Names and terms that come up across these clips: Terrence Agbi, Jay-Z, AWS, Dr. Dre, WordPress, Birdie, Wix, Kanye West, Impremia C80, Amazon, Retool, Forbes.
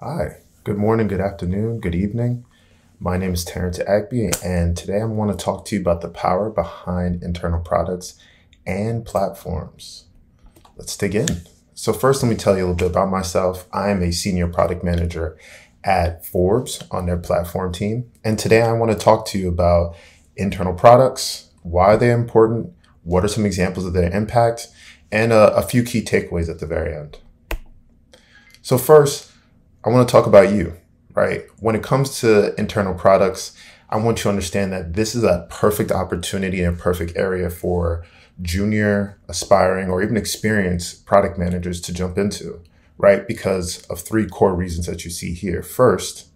Hi, good morning, good afternoon, good evening. My name is Terrence Agbi, and today I want to talk to you about the power behind internal products and platforms. Let's dig in. So first, let me tell you a little bit about myself. I am a senior product manager at Forbes on their platform team. And today I want to talk to you about internal products, why they're important, what are some examples of their impact, and a few key takeaways at the very end. So first, I want to talk about you, right? When it comes to internal products, I want you to understand that this is a perfect opportunity and a perfect area for junior, aspiring, or even experienced product managers to jump into, right? Because of three core reasons that you see here. First,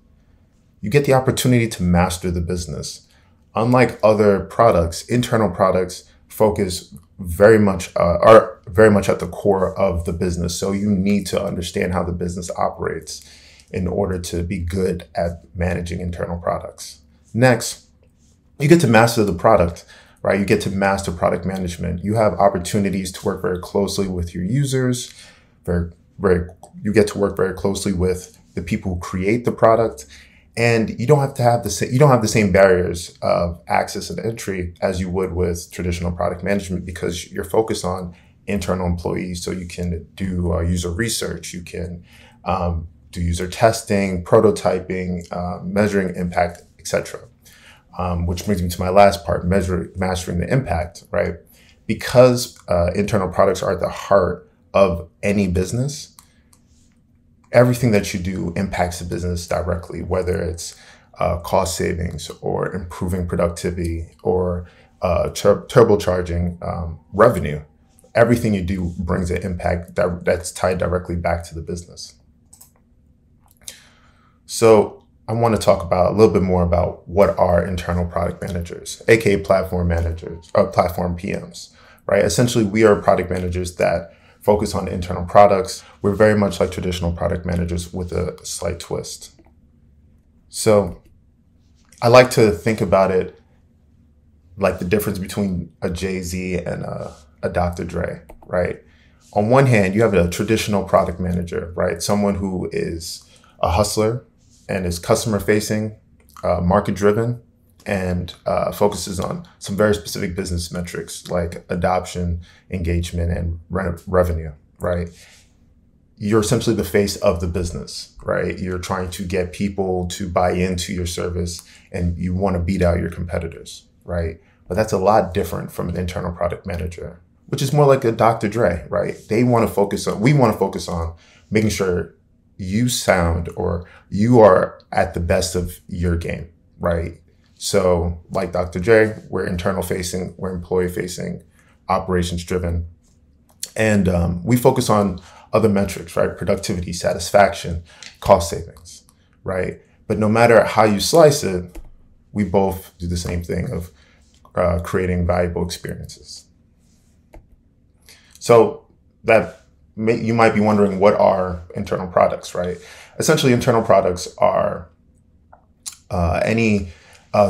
you get the opportunity to master the business. Unlike other products, internal products focus are very much at the core of the business. So you need to understand how the business operates in order to be good at managing internal products. Next, you get to master the product, right? You get to master product management. You have opportunities to work very closely with your users. You get to work very closely with the people who create the product, and you don't have to have the same barriers of access and entry as you would with traditional product management, because you're focused on internal employees. So you can do user research, you can do user testing, prototyping, measuring impact, etc. Which brings me to my last part, mastering the impact, right? Because internal products are at the heart of any business, everything that you do impacts the business directly, whether it's cost savings or improving productivity or turbocharging revenue. Everything you do brings an impact that's tied directly back to the business. So I want to talk about a little bit more about what are internal product managers, aka platform managers or platform PMs, right? Essentially, we are product managers that focus on internal products. We're very much like traditional product managers with a slight twist. So I like to think about it like the difference between a Jay-Z and a Dr. Dre, right? On one hand, you have a traditional product manager, right? Someone who is a hustler and is customer-facing, market-driven, and focuses on some very specific business metrics like adoption, engagement, and revenue, right? You're essentially the face of the business, right? You're trying to get people to buy into your service, and you want to beat out your competitors, right? But that's a lot different from an internal product manager, which is more like a Dr. Dre, right? We want to focus on making sure you sound or you are at the best of your game, right? So like Dr. Dre, we're internal facing, we're employee facing, operations driven. And we focus on other metrics, right? Productivity, satisfaction, cost savings, right? But no matter how you slice it, we both do the same thing of creating valuable experiences. So you might be wondering, what are internal products, right? Essentially, internal products are any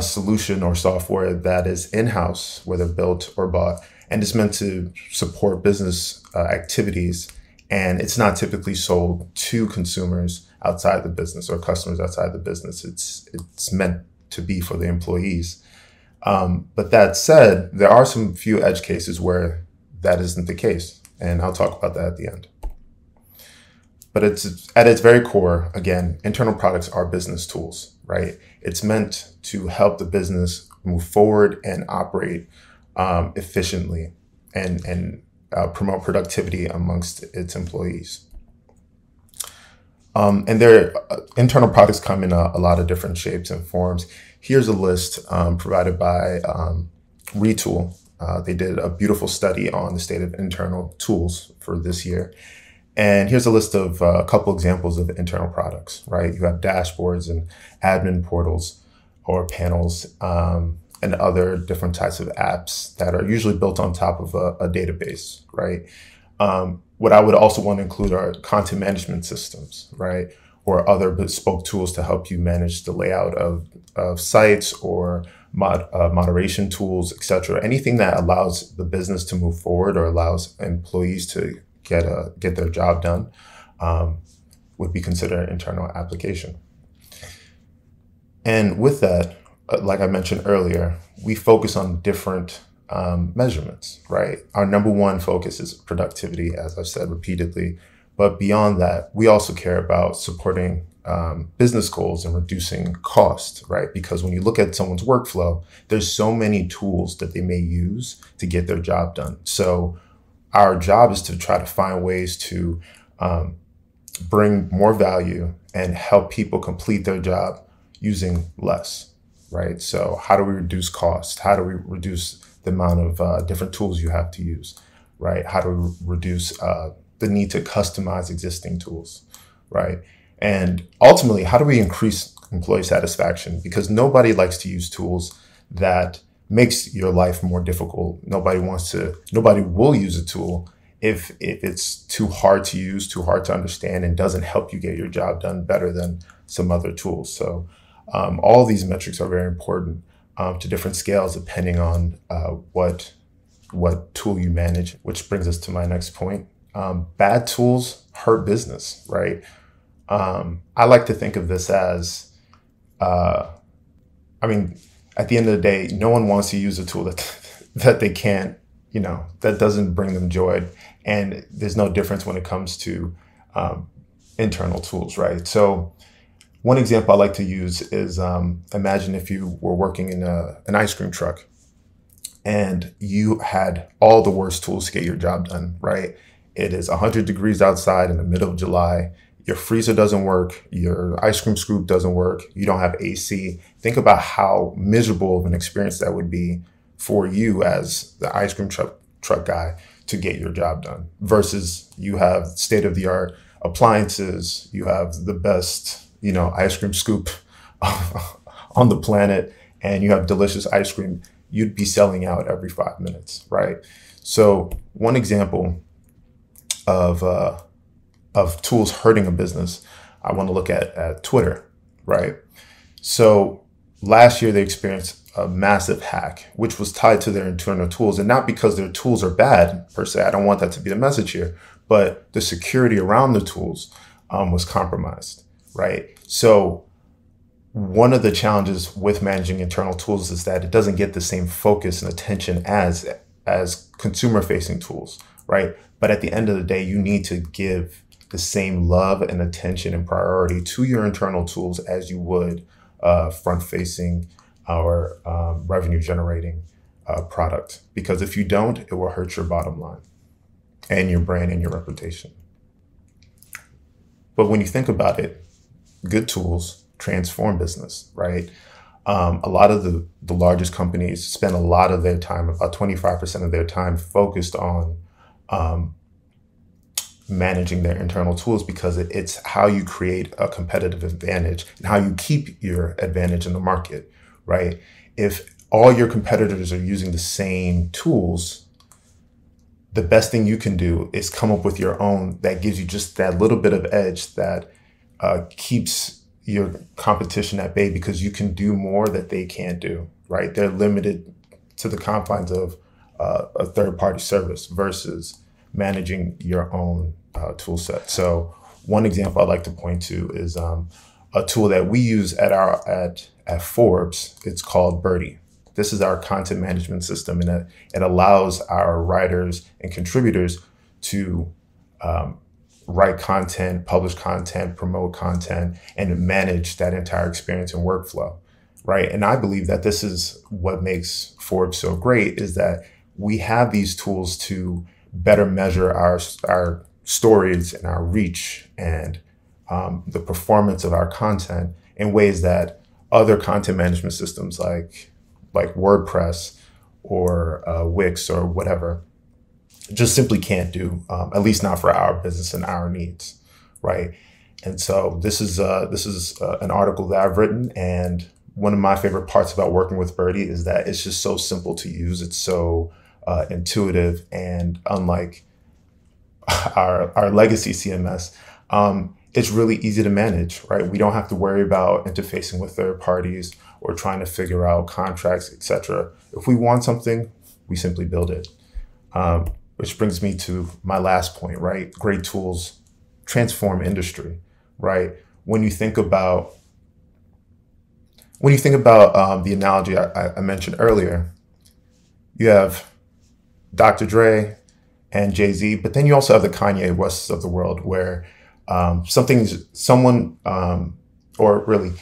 solution or software that is in-house, whether built or bought, and it's meant to support business activities, and it's not typically sold to consumers outside the business or customers outside the business. It's meant to be for the employees. But that said, there are some few edge cases where that isn't the case, and I'll talk about that at the end. But it's at its very core, again, internal products are business tools, right? It's meant to help the business move forward and operate efficiently and promote productivity amongst its employees. And their internal products come in a lot of different shapes and forms. Here's a list provided by Retool. They did a beautiful study on the state of internal tools for this year. And here's a list of a couple examples of internal products, right? You have dashboards and admin portals or panels and other different types of apps that are usually built on top of a database, right? What I would also want to include are content management systems, right? Or other bespoke tools to help you manage the layout of sites or moderation tools, etc. Anything that allows the business to move forward or allows employees to get their job done would be considered an internal application. And with that, like I mentioned earlier, we focus on different measurements, right? Our number one focus is productivity, as I've said repeatedly. But beyond that, we also care about supporting business goals and reducing cost, right? Because when you look at someone's workflow, there's so many tools that they may use to get their job done. So our job is to try to find ways to bring more value and help people complete their job using less, right? So how do we reduce cost? How do we reduce the amount of different tools you have to use, right? How do we reduce the need to customize existing tools, right? And ultimately, how do we increase employee satisfaction? Because nobody likes to use tools that makes your life more difficult. Nobody will use a tool if it's too hard to use, too hard to understand, and doesn't help you get your job done better than some other tools. So all these metrics are very important to different scales, depending on what tool you manage, which brings us to my next point. Bad tools hurt business, right? I like to think of this as, I mean, at the end of the day, no one wants to use a tool that they can't, you know, that doesn't bring them joy. And there's no difference when it comes to internal tools, right? So one example I like to use is imagine if you were working in an ice cream truck and you had all the worst tools to get your job done, right? It is 100 degrees outside in the middle of July. Your freezer doesn't work. Your ice cream scoop doesn't work. You don't have AC. Think about how miserable of an experience that would be for you as the ice cream truck guy to get your job done versus you have state-of-the-art appliances. You have the best, you know, ice cream scoop on the planet, and you have delicious ice cream. You'd be selling out every 5 minutes, right? So one example of tools hurting a business, I want to look at Twitter, right? So last year they experienced a massive hack, which was tied to their internal tools, and not because their tools are bad per se. I don't want that to be the message here, but the security around the tools was compromised, right? So one of the challenges with managing internal tools is that it doesn't get the same focus and attention as consumer-facing tools, right? But at the end of the day, you need to give the same love and attention and priority to your internal tools as you would front-facing or revenue-generating product. Because if you don't, it will hurt your bottom line and your brand and your reputation. But when you think about it, good tools transform business, right? A lot of the largest companies spend a lot of their time, about 25% of their time, focused on managing their internal tools because it's how you create a competitive advantage and how you keep your advantage in the market, right? If all your competitors are using the same tools, the best thing you can do is come up with your own that gives you just that little bit of edge that keeps your competition at bay because you can do more that they can't do, right? They're limited to the confines of a third-party service versus managing your own tool set. So one example I'd like to point to is a tool that we use at Forbes. It's called Birdie. This is our content management system, and it allows our writers and contributors to write content, publish content, promote content, and manage that entire experience and workflow, right? And I believe that this is what makes Forbes so great, is that we have these tools to better measure our stories and our reach and the performance of our content in ways that other content management systems like WordPress or Wix or whatever just simply can't do, at least not for our business and our needs, right? And so this is an article that I've written, and one of my favorite parts about working with Birdie is that it's just so simple to use. It's so intuitive, and unlike our legacy CMS, it's really easy to manage, right? We don't have to worry about interfacing with third parties or trying to figure out contracts, etc. If we want something, we simply build it. Which brings me to my last point, right? Great tools transform industry, right? When you think about the analogy I mentioned earlier, you have Dr. Dre and Jay-Z, but then you also have the Kanye Wests of the world, where or really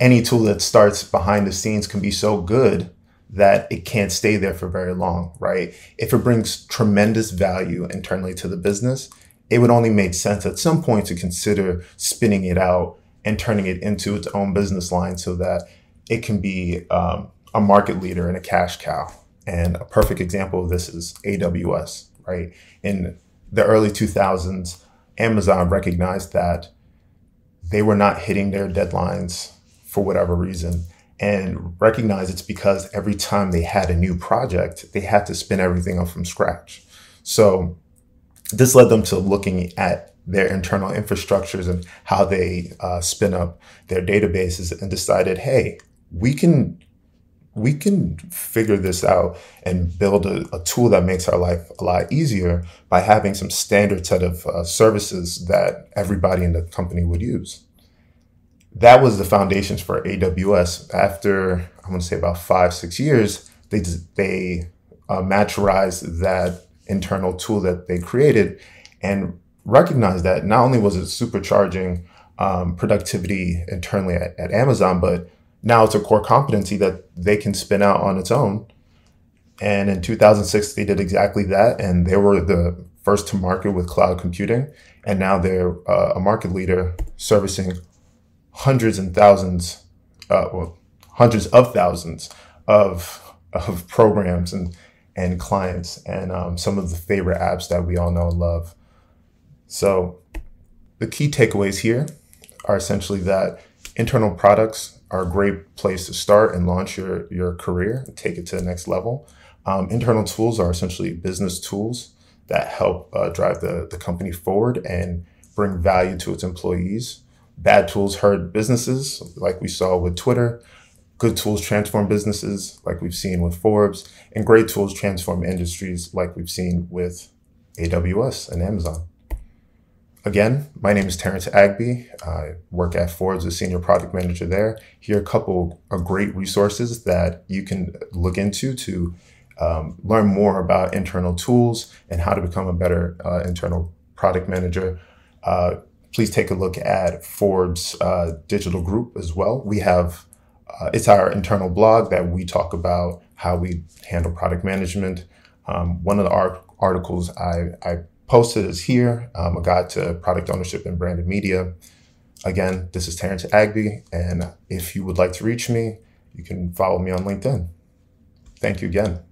any tool that starts behind the scenes can be so good that it can't stay there for very long, right? If it brings tremendous value internally to the business, it would only make sense at some point to consider spinning it out and turning it into its own business line so that it can be a market leader and a cash cow. And a perfect example of this is AWS, right? In the early 2000s, Amazon recognized that they were not hitting their deadlines for whatever reason, and recognized it's because every time they had a new project, they had to spin everything up from scratch. So this led them to looking at their internal infrastructures and how they spin up their databases, and decided, hey, we can figure this out and build a tool that makes our life a lot easier by having some standard set of services that everybody in the company would use. That was the foundations for AWS. After, I want to say about 5-6 years, they maturized that internal tool that they created and recognized that not only was it supercharging productivity internally at Amazon, but now it's a core competency that they can spin out on its own. And in 2006, they did exactly that. And they were the first to market with cloud computing. And now they're a market leader servicing hundreds of thousands of programs and clients, and some of the favorite apps that we all know and love. So the key takeaways here are essentially that internal products are a great place to start and launch your career and take it to the next level. Internal tools are essentially business tools that help drive the company forward and bring value to its employees. Bad tools hurt businesses, like we saw with Twitter. Good tools transform businesses, like we've seen with Forbes. And great tools transform industries, like we've seen with AWS and Amazon. Again, my name is Terrence Agbi. I work at Forbes as Senior Product Manager there. Here are a couple of great resources that you can look into to learn more about internal tools and how to become a better internal product manager. Please take a look at Forbes Digital Group as well. We have, it's our internal blog that we talk about how we handle product management. One of the articles I posted is here, a guide to product ownership and branded media. Again, this is Terrence Agbi, and if you would like to reach me, you can follow me on LinkedIn. Thank you again.